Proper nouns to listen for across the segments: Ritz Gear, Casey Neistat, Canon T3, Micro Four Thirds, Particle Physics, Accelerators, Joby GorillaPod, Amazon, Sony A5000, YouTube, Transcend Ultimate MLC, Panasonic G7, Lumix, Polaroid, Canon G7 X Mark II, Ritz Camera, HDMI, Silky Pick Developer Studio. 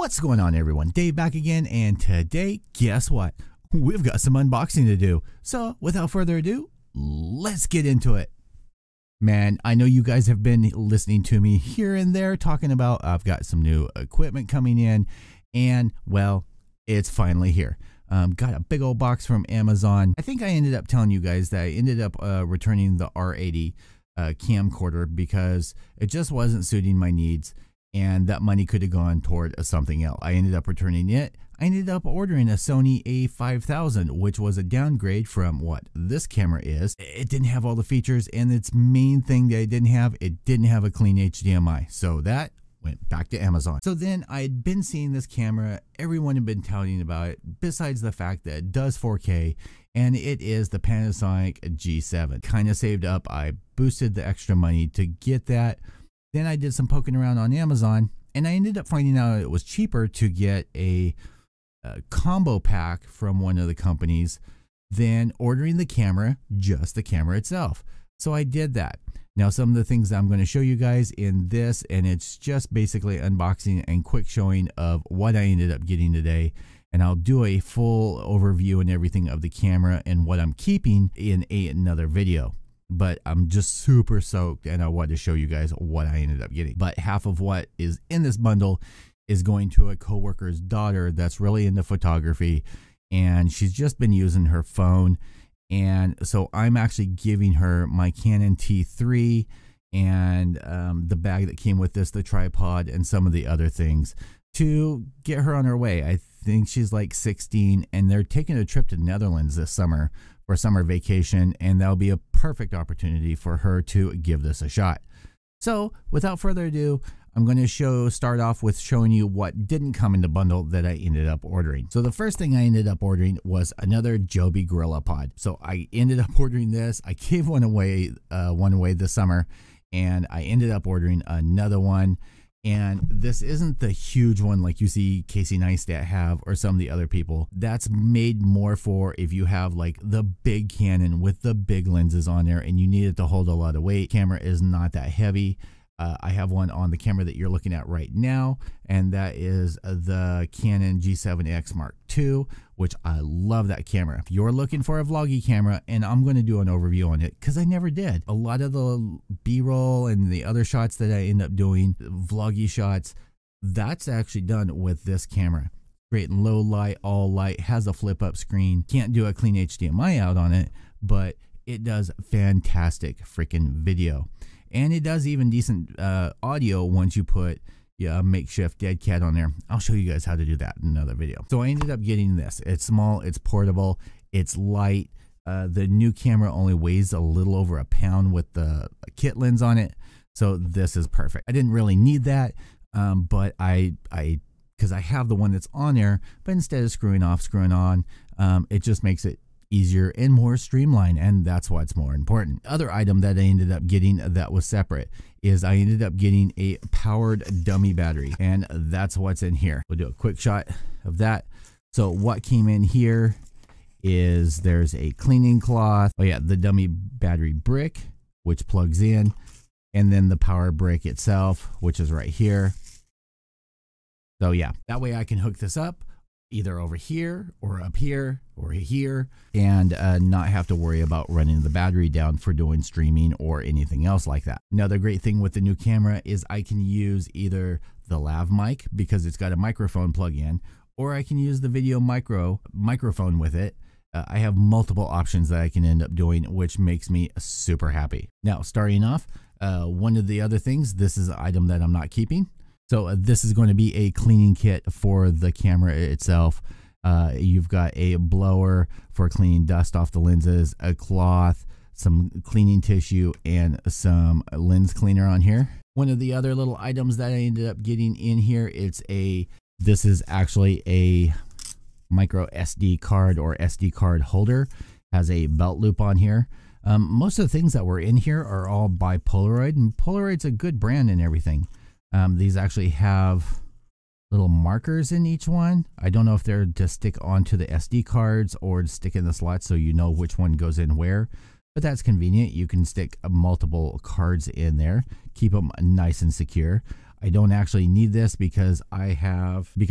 What's going on, everyone? Dave back again, and today, guess what? We've got some unboxing to do. So without further ado, let's get into it. Man, I know you guys have been listening to me here and there talking about I've got some new equipment coming in, and well, it's finally here. Got a big old box from Amazon. I think I ended up telling you guys that I ended up returning the R80 camcorder because it just wasn't suiting my needs. And that money could have gone toward something else. I ended up returning it. I ended up ordering a Sony A5000, which was a downgrade from what this camera is. It didn't have all the features, and its main thing that it didn't have a clean HDMI. So that went back to Amazon. So then I had been seeing this camera. Everyone had been telling about it, besides the fact that it does 4K, and it is the Panasonic G7. Kind of saved up. I boosted the extra money to get that. Then I did some poking around on Amazon, and I ended up finding out it was cheaper to get a combo pack from one of the companies than ordering the camera, just the camera itself. So I did that. Now, some of the things that I'm going to show you guys in this, and it's just basically unboxing and quick showing of what I ended up getting today. And I'll do a full overview and everything of the camera and what I'm keeping in another video. But I'm just super soaked, and I wanted to show you guys what I ended up getting. But half of what is in this bundle is going to a coworker's daughter that's really into photography, and she's just been using her phone. And so I'm actually giving her my Canon T3 and the bag that came with this, the tripod, and some of the other things to get her on her way. I think she's like 16, and they're taking a trip to the Netherlands this summer for summer vacation, and that'll be a perfect opportunity for her to give this a shot. So without further ado, I'm going to start off with showing you what didn't come in the bundle that I ended up ordering. So the first thing I ended up ordering was another Joby GorillaPod. So I ended up ordering this. I gave one away this summer, and I ended up ordering another one. And this isn't the huge one like you see Casey Neistat have or some of the other people. That's made more for if you have like the big Canon with the big lenses on there and you need it to hold a lot of weight. Camera is not that heavy. I have one on the camera that you're looking at right now, and that is the Canon G7 X Mark II, which I love that camera. If you're looking for a vloggy camera, and I'm going to do an overview on it because I never did. A lot of the B-roll and the other shots that I end up doing, vloggy shots, that's actually done with this camera. Great in low light, all light, has a flip-up screen. Can't do a clean HDMI out on it, but it does fantastic freaking video. And it does even decent audio once you put a makeshift dead cat on there. I'll show you guys how to do that in another video. So I ended up getting this. It's small, it's portable, it's light. The new camera only weighs a little over a pound with the kit lens on it. So this is perfect. I didn't really need that, but because I have the one that's on there, but instead of screwing off, screwing on, it just makes it easier and more streamlined, and that's why it's more important. Other item that I ended up getting that was separate is I ended up getting a powered dummy battery, and that's what's in here. We'll do a quick shot of that. So what came in here is there's a cleaning cloth. Oh yeah, the dummy battery brick, which plugs in, and then the power brick itself, which is right here. So yeah, that way I can hook this up either over here or up here or here, and not have to worry about running the battery down for doing streaming or anything else like that. Another great thing with the new camera is I can use either the lav mic because it's got a microphone plug in, or I can use the video microphone with it. I have multiple options that I can end up doing, which makes me super happy. Now, starting off, one of the other things, this is an item that I'm not keeping. So this is going to be a cleaning kit for the camera itself. You've got a blower for cleaning dust off the lenses, a cloth, some cleaning tissue, and some lens cleaner on here. One of the other little items that I ended up getting in here, this is actually a micro SD card or SD card holder. Has a belt loop on here. Most of the things that were in here are all by Polaroid, and Polaroid's a good brand and everything. These actually have little markers in each one. I don't know if they're to stick onto the SD cards or to stick in the slots so you know which one goes in where, but that's convenient. You can stick multiple cards in there, keep them nice and secure. I don't actually need this because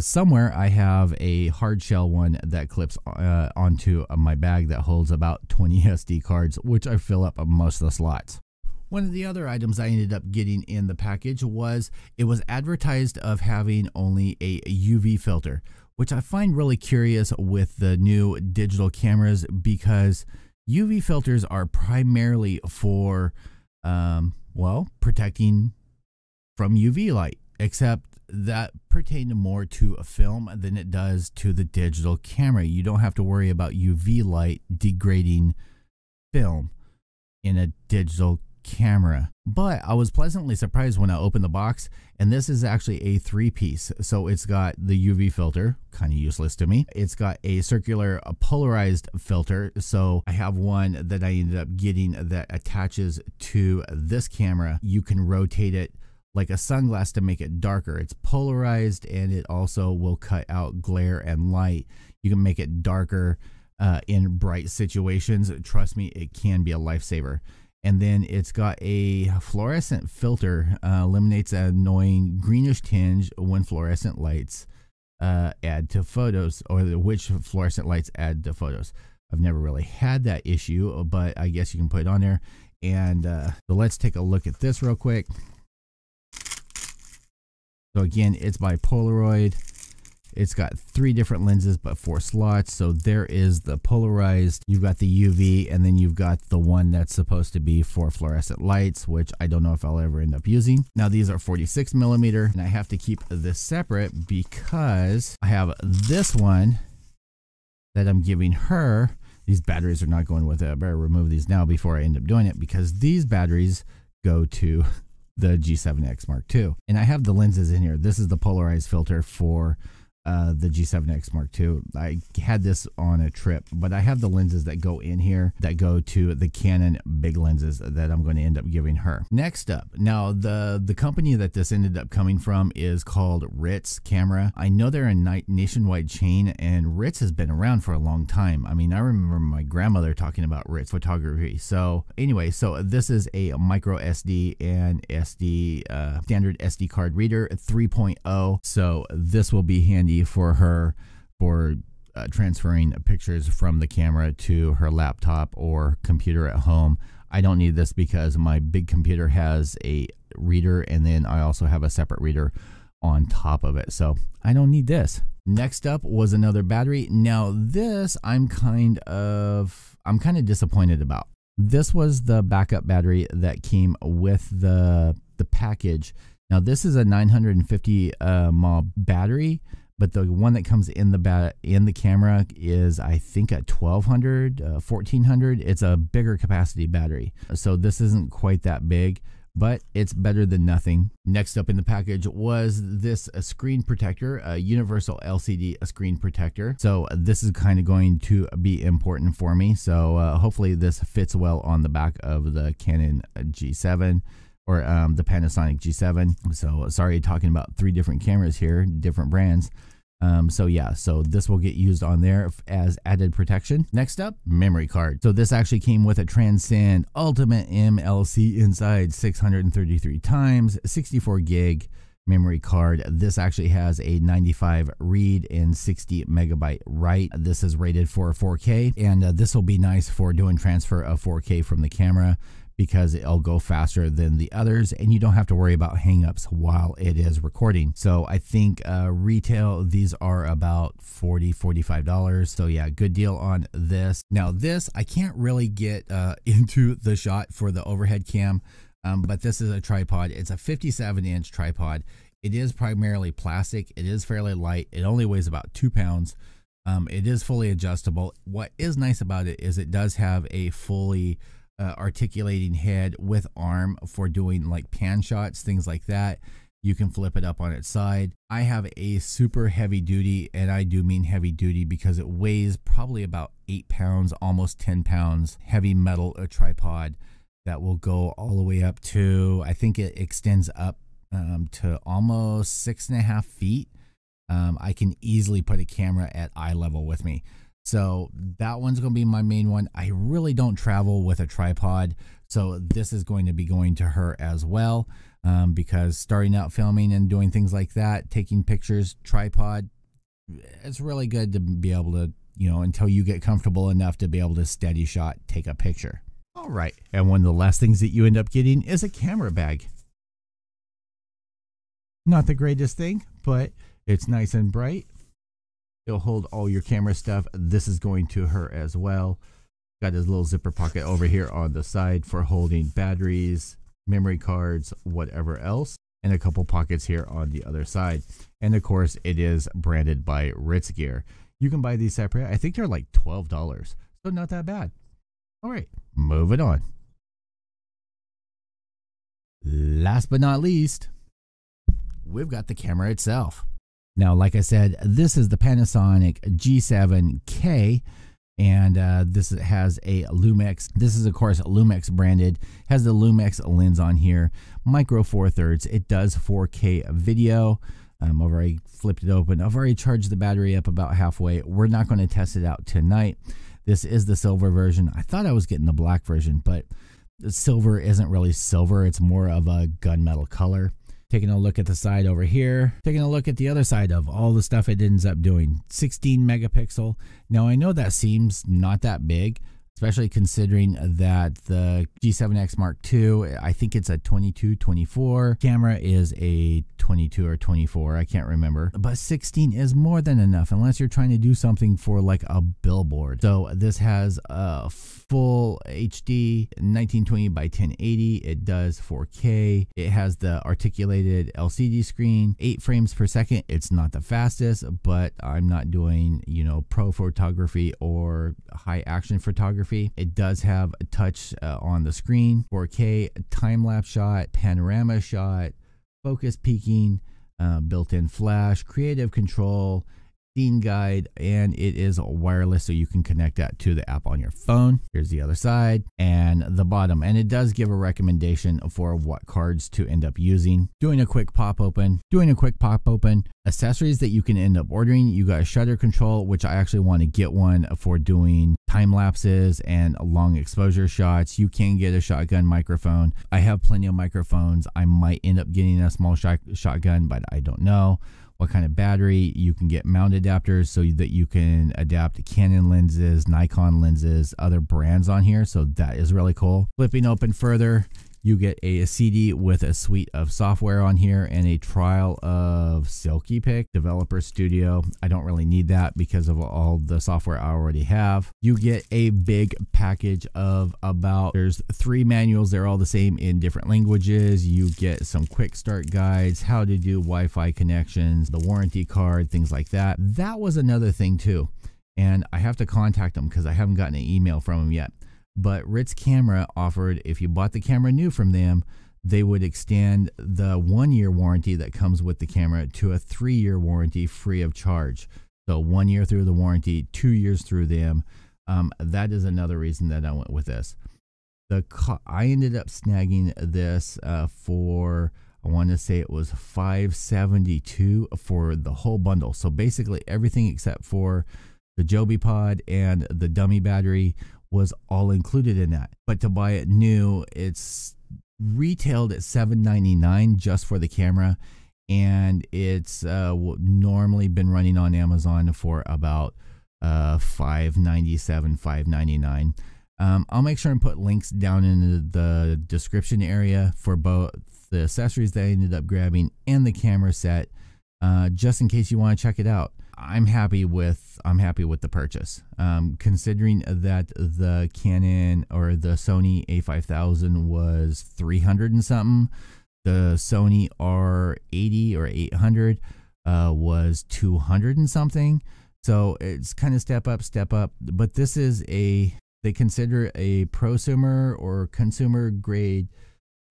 somewhere I have a hard shell one that clips onto my bag that holds about 20 SD cards, which I fill up most of the slots. One of the other items I ended up getting in the package was, it was advertised of having only a UV filter, which I find really curious with the new digital cameras, because UV filters are primarily for, well, protecting from UV light, except that pertained more to a film than it does to the digital camera. You don't have to worry about UV light degrading film in a digital camera. But I was pleasantly surprised when I opened the box, and this is actually a 3-piece. So it's got the UV filter, kind of useless to me. It's got a circular polarized filter. So I have one that I ended up getting that attaches to this camera. You can rotate it like a sunglass to make it darker. It's polarized, and it also will cut out glare and light. You can make it darker in bright situations. Trust me, it can be a lifesaver. And then it's got a fluorescent filter, eliminates an annoying greenish tinge when fluorescent lights add to photos, or which fluorescent lights add to photos. I've never really had that issue, but I guess you can put it on there. And so let's take a look at this real quick. So again, it's by Polaroid. It's got 3 different lenses, but 4 slots. So there is the polarized, you've got the UV, and then you've got the one that's supposed to be for fluorescent lights, which I don't know if I'll ever end up using. Now these are 46 millimeter, and I have to keep this separate because I have this one that I'm giving her. These batteries are not going with it. I better remove these now before I end up doing it, because these batteries go to the G7 X Mark II. And I have the lenses in here. This is the polarized filter for the G7 X Mark II. I had this on a trip, but I have the lenses that go in here that go to the Canon big lenses that I'm going to end up giving her. Next up, now the company that this ended up coming from is called Ritz Camera. I know they're a nationwide chain, and Ritz has been around for a long time. I mean, I remember my grandmother talking about Ritz photography. So anyway, so this is a micro SD and SD standard SD card reader 3.0. So this will be handy for her for transferring pictures from the camera to her laptop or computer at home. I don't need this because my big computer has a reader, and then I also have a separate reader on top of it, so I don't need this. Next up was another battery. Now this I'm kind of disappointed about. This was the backup battery that came with the package. Now this is a 950 mAh battery, but the one that comes in the camera is, I think, a 1200, 1400. It's a bigger capacity battery. So this isn't quite that big, but it's better than nothing. Next up in the package was this screen protector, a universal LCD screen protector. So this is kind of going to be important for me. So hopefully this fits well on the back of the Canon G7. Or the Panasonic G7. So sorry, talking about 3 different cameras here, different brands. So yeah, so this will get used on there as added protection. Next up, memory card. So this actually came with a Transcend Ultimate MLC inside 633 times, 64 gig memory card. This actually has a 95 read and 60 megabyte write. This is rated for 4K, and this will be nice for doing transfer of 4K from the camera, because it'll go faster than the others, and you don't have to worry about hangups while it is recording. So I think retail, these are about $40, $45. So yeah, good deal on this. Now this, I can't really get into the shot for the overhead cam, but this is a tripod. It's a 57-inch tripod. It is primarily plastic. It is fairly light. It only weighs about 2 pounds. It is fully adjustable. What is nice about it is it does have a fully articulating head with arm for doing like pan shots, things like that. You can flip it up on its side. I have a super heavy duty, and I do mean heavy duty because it weighs probably about 8 pounds, almost 10 pounds, heavy metal tripod that will go all the way up to, I think it extends up to almost 6.5 feet. I can easily put a camera at eye level with me. So that one's going to be my main one. I really don't travel with a tripod, so this is going to be going to her as well. because starting out filming and doing things like that, taking pictures, tripod, it's really good to be able to, you know, until you get comfortable enough to be able to steady shot, take a picture. All right. And one of the last things that you end up getting is a camera bag. Not the greatest thing, but it's nice and bright. It'll hold all your camera stuff. This is going to her as well. Got his little zipper pocket over here on the side for holding batteries, memory cards, whatever else, and a couple pockets here on the other side. And of course, it is branded by Ritz Gear. You can buy these separate. I think they're like $12, so not that bad. All right, moving on. Last but not least, we've got the camera itself. Now, like I said, this is the Panasonic G7K. And this has a Lumix. This is, of course, Lumix branded. Has the Lumix lens on here. Micro Four Thirds. It does 4K video. I've already flipped it open. I've already charged the battery up about halfway. We're not going to test it out tonight. This is the silver version. I thought I was getting the black version, but the silver isn't really silver. It's more of a gunmetal color. Taking a look at the side over here, taking a look at the other side of all the stuff it ends up doing. 16 megapixel. Now I know that seems not that big, especially considering that the G7 X Mark II, I think it's a 22, 24. Camera is a 22 or 24, I can't remember. But 16 is more than enough unless you're trying to do something for like a billboard. So this has a full HD 1920 by 1080. It does 4K. It has the articulated LCD screen, 8 frames per second. It's not the fastest, but I'm not doing, you know, pro photography or high action photography. It does have a touch on the screen, 4K, time-lapse shot, panorama shot, focus peaking, built-in flash, creative control, scene guide, and it is wireless, so you can connect that to the app on your phone. Here's the other side and the bottom, and it does give a recommendation for what cards to end up using. Doing a quick pop open. Accessories that you can end up ordering. You got shutter control, which I actually want to get one for doing time lapses and long exposure shots. You can get a shotgun microphone. I have plenty of microphones. I might end up getting a small shotgun, but I don't know. What kind of battery. You can get mount adapters so that you can adapt Canon lenses, Nikon lenses, other brands on here. So that is really cool. Flipping open further, you get a CD with a suite of software on here and a trial of Silky Pick Developer Studio. I don't really need that because of all the software I already have. You get a big package of about, there's 3 manuals. They're all the same in different languages. You get some quick start guides, how to do Wi-Fi connections, the warranty card, things like that. That was another thing too. And I have to contact them because I haven't gotten an email from them yet. But Ritz Camera offered, if you bought the camera new from them, they would extend the 1-year warranty that comes with the camera to a 3-year warranty free of charge. So 1 year through the warranty, 2 years through them. That is another reason that I went with this. I ended up snagging this for, I want to say it was $572 for the whole bundle. So basically everything except for the Joby pod and the dummy battery was all included in that. But to buy it new, it's retailed at $799 just for the camera, and it's normally been running on Amazon for about $597, $599. I'll make sure and put links down in the description area for both the accessories that I ended up grabbing and the camera set, just in case you want to check it out. I'm happy with the purchase, considering that the Canon or the Sony A5000 was 300 and something. The Sony R80 or 800 was 200 and something. So it's kind of step up. But this is a, they consider a prosumer or consumer grade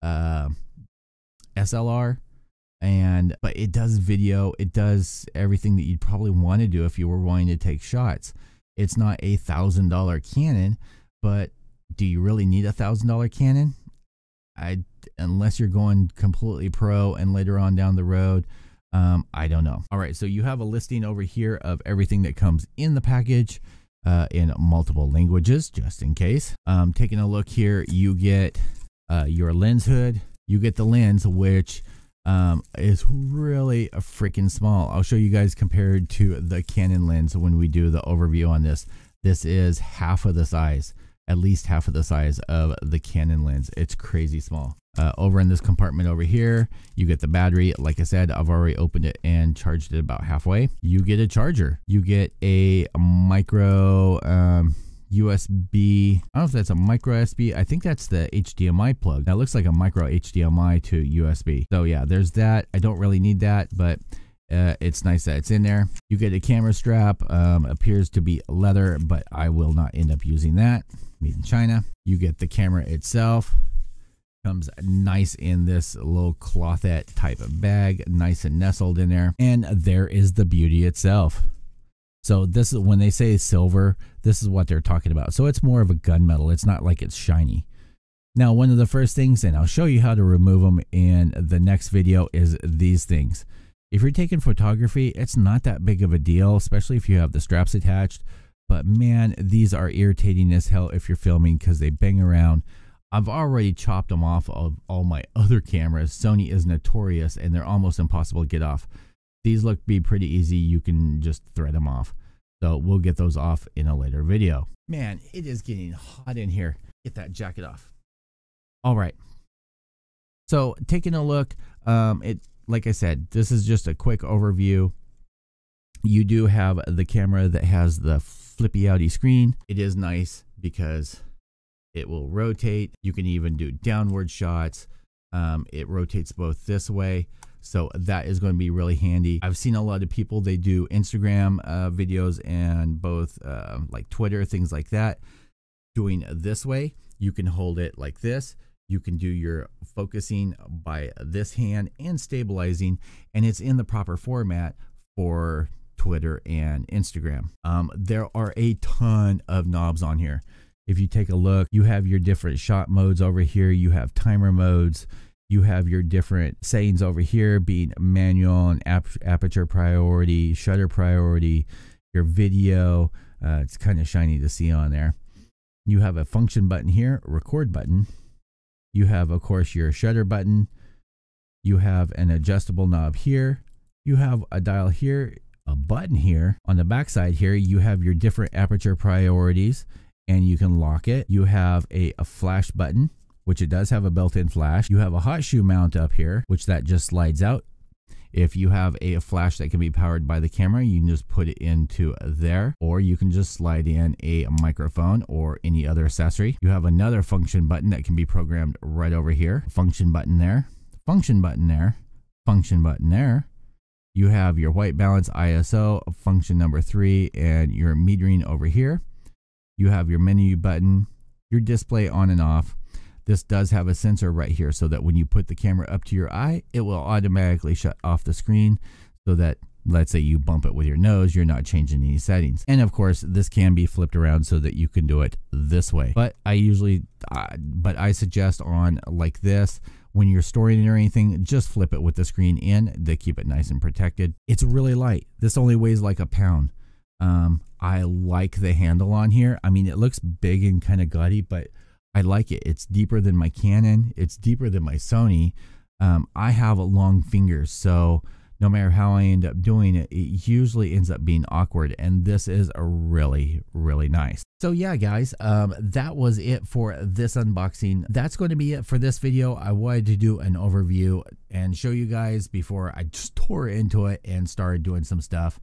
SLR. But it does video, it does everything that you'd probably want to do if you were wanting to take shots. It's not a $1,000 Canon, but do you really need a $1,000 Canon? Unless you're going completely pro and later on down the road, I don't know. All right, so you have a listing over here of everything that comes in the package in multiple languages, just in case. Taking a look here, you get your lens hood. you get the lens, which is really a freaking small. I'll show you guys compared to the Canon lens when we do the overview on this. This is half of the size, at least half of the size of the Canon lens. It's crazy small. Over in this compartment over here, you get the battery. Like I said, I've already opened it and charged it about halfway. You get a charger. You get a micro USB. I don't know if that's a micro USB. I think that's the HDMI plug. That looks like a micro HDMI to USB. So yeah, there's that. I don't really need that, but it's nice that it's in there. You get a camera strap. Appears to be leather, but I will not end up using that. Made in China. You get the camera itself. Comes nice in this little clothette type of bag, nice and nestled in there. And there is the beauty itself. So this is when they say silver, this is what they're talking about. So it's more of a gunmetal. It's not like it's shiny. Now, one of the first things, and I'll show you how to remove them in the next video, is these things. If you're taking photography, it's not that big of a deal, especially if you have the straps attached. But man, these are irritating as hell if you're filming because they bang around. I've already chopped them off of all my other cameras. Sony is notorious and they're almost impossible to get off. These look to be pretty easy. You can just thread them off. So we'll get those off in a later video. Man, it is getting hot in here. Get that jacket off. All right. So taking a look, like I said, this is just a quick overview. You do have the camera that has the flippy outy screen. It is nice because it will rotate. You can even do downward shots. It rotates both this way. So that is going to be really handy. I've seen a lot of people, they do Instagram videos and both like Twitter, things like that. Doing this way, you can hold it like this. You can do your focusing by this hand and stabilizing, and it's in the proper format for Twitter and Instagram. There are a ton of knobs on here. If you take a look, you have your different shot modes over here. You have timer modes. You have your different settings over here being manual and aperture priority, shutter priority, your video. It's kind of shiny to see on there. You have a function button here, record button. You have, of course, your shutter button. You have an adjustable knob here. You have a dial here, a button here. On the back side here, you have your different aperture priorities. And you can lock it. You have a flash button, which it does have a built-in flash. You have a hot shoe mount up here, which that just slides out. If you have a flash that can be powered by the camera, you can just put it into there, or you can just slide in a microphone or any other accessory. You have another function button that can be programmed right over here. Function button there, function button there, function button there. You have your white balance, ISO, function number 3, and your metering over here. You have your menu button, your display on and off. This does have a sensor right here so that when you put the camera up to your eye, it will automatically shut off the screen so that, let's say you bump it with your nose, you're not changing any settings. And of course, this can be flipped around so that you can do it this way. But I suggest on like this, when you're storing it or anything, just flip it with the screen in to keep it nice and protected. It's really light. This only weighs like a pound. I like the handle on here. I mean, it looks big and kind of gaudy, but I like it. It's deeper than my Canon. It's deeper than my Sony. I have a long finger, so no matter how I end up doing it, it usually ends up being awkward. And this is a really, really nice. So yeah, guys, that was it for this unboxing. That's going to be it for this video. I wanted to do an overview and show you guys before I just tore into it and started doing some stuff.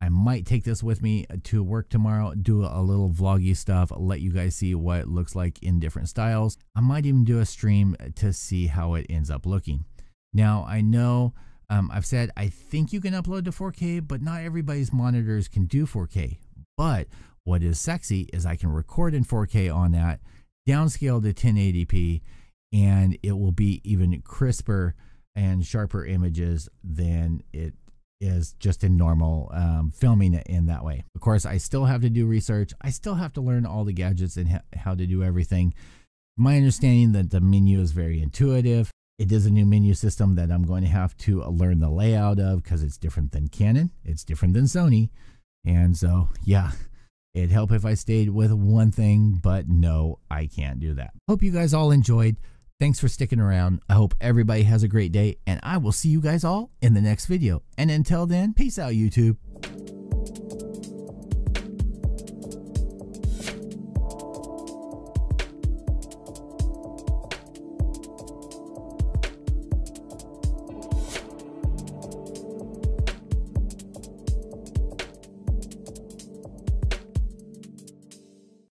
I might take this with me to work tomorrow, do a little vloggy stuff, let you guys see what it looks like in different styles. I might even do a stream to see how it ends up looking. Now, I know I've said I think you can upload to 4K, but not everybody's monitors can do 4K. But what is sexy is I can record in 4K on that, downscale to 1080p, and it will be even crisper and sharper images than it is just in normal filming it in that way. Of course, I still have to do research. I still have to learn all the gadgets and how to do everything. My understanding that the menu is very intuitive. It is a new menu system that I'm going to have to learn the layout of because it's different than Canon. It's different than Sony. And so, yeah, it'd help if I stayed with one thing, but no, I can't do that. Hope you guys all enjoyed. Thanks for sticking around. I hope everybody has a great day, and I will see you guys all in the next video. And until then, peace out, YouTube.